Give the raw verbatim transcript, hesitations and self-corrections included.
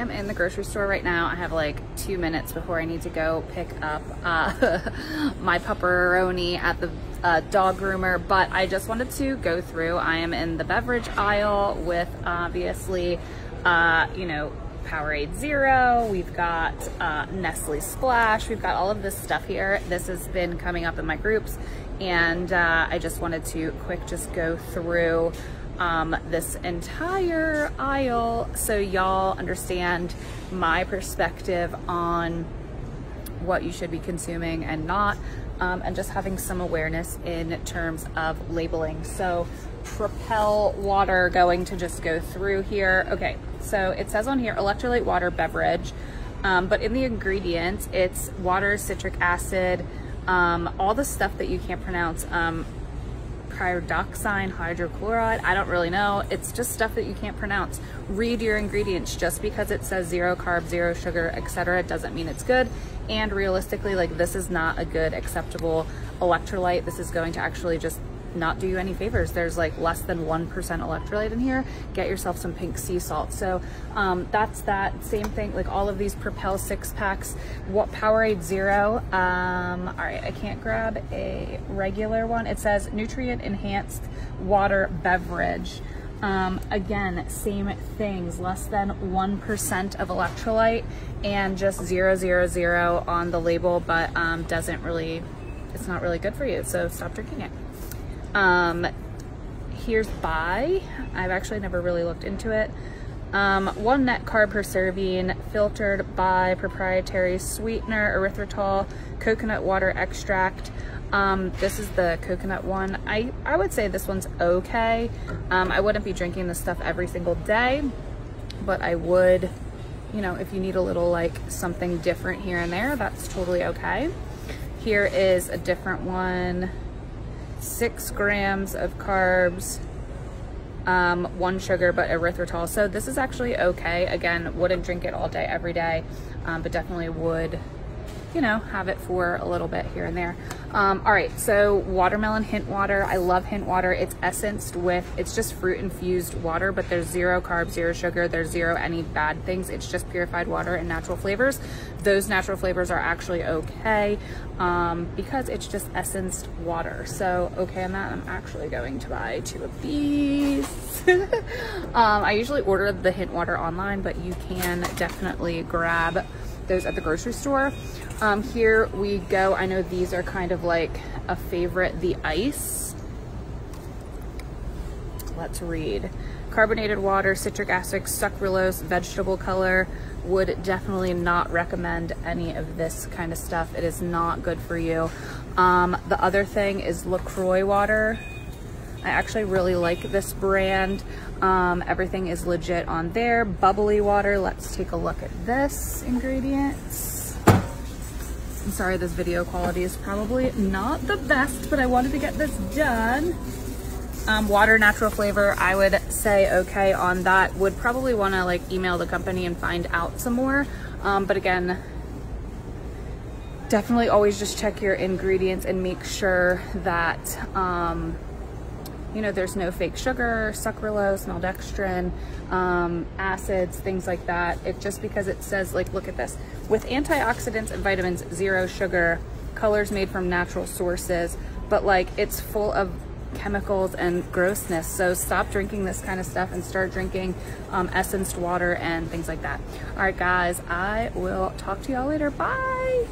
am in the grocery store right now. I have like two minutes before I need to go pick up uh, my pepperoni at the uh, dog groomer, but I just wanted to go through. I am in the beverage aisle with obviously, uh, you know, Powerade Zero, we've got uh, Nestle Splash, we've got all of this stuff here. This has been coming up in my groups, and uh, I just wanted to quick just go through um, this entire aisle so y'all understand my perspective on what you should be consuming and not, um, and just having some awareness in terms of labeling. So Propel water, going to just go through here. Okay, so it says on here electrolyte water beverage, um, but in the ingredients it's water, citric acid, um, all the stuff that you can't pronounce, um, pyridoxine hydrochloride, I don't really know, it's just stuff that you can't pronounce. Read your ingredients. Just because it says zero carb, zero sugar, etc. doesn't mean it's good, and realistically, like, this is not a good acceptable electrolyte. This is going to actually just not do you any favors. There's like less than one percent electrolyte in here. Get yourself some pink sea salt. So um, that's that same thing, like all of these Propel six packs, what Powerade Zero. Um, all right, I can't grab a regular one. It says nutrient enhanced water beverage. Um, again, same things, less than one percent of electrolyte and just zero, zero, zero on the label, but um, doesn't really, it's not really good for you. So stop drinking it. Um, here's Buy. I've actually never really looked into it. Um, one net carb per serving, filtered by proprietary sweetener, erythritol, coconut water extract. Um, this is the coconut one. I, I would say this one's okay. Um, I wouldn't be drinking this stuff every single day, but I would, you know, if you need a little like something different here and there, that's totally okay. Here is a different one. Six grams of carbs, um, one sugar, but erythritol. So this is actually okay. Again, wouldn't drink it all day, every day, um, but definitely would, you know, have it for a little bit here and there. Um, all right, so watermelon Hint Water. I love Hint Water. It's essenced with, it's just fruit infused water, but there's zero carbs, zero sugar, there's zero any bad things. It's just purified water and natural flavors. Those natural flavors are actually okay, um, because it's just essenced water. So okay on that. I'm actually going to buy two of these. um, I usually order the Hint Water online, but you can definitely grab those at the grocery store. Um, here we go. I know these are kind of like a favorite, the ice. Let's read. Carbonated water, citric acid, sucralose, vegetable color. Would definitely not recommend any of this kind of stuff. It is not good for you. Um, the other thing is LaCroix water. I actually really like this brand. Um, everything is legit on there. Bubbly water. Let's take a look at this ingredients. I'm sorry, this video quality is probably not the best, but I wanted to get this done. Um, water, natural flavor, I would say okay on that. Would probably want to like email the company and find out some more. Um, but again, definitely always just check your ingredients and make sure that, um, you know, there's no fake sugar, sucralose, maltodextrin, um, acids, things like that. It just because it says, like, look at this. With antioxidants and vitamins, zero sugar, colors made from natural sources, but like it's full of chemicals and grossness. So stop drinking this kind of stuff and start drinking um, essenced water and things like that. All right, guys, I will talk to y'all later. Bye.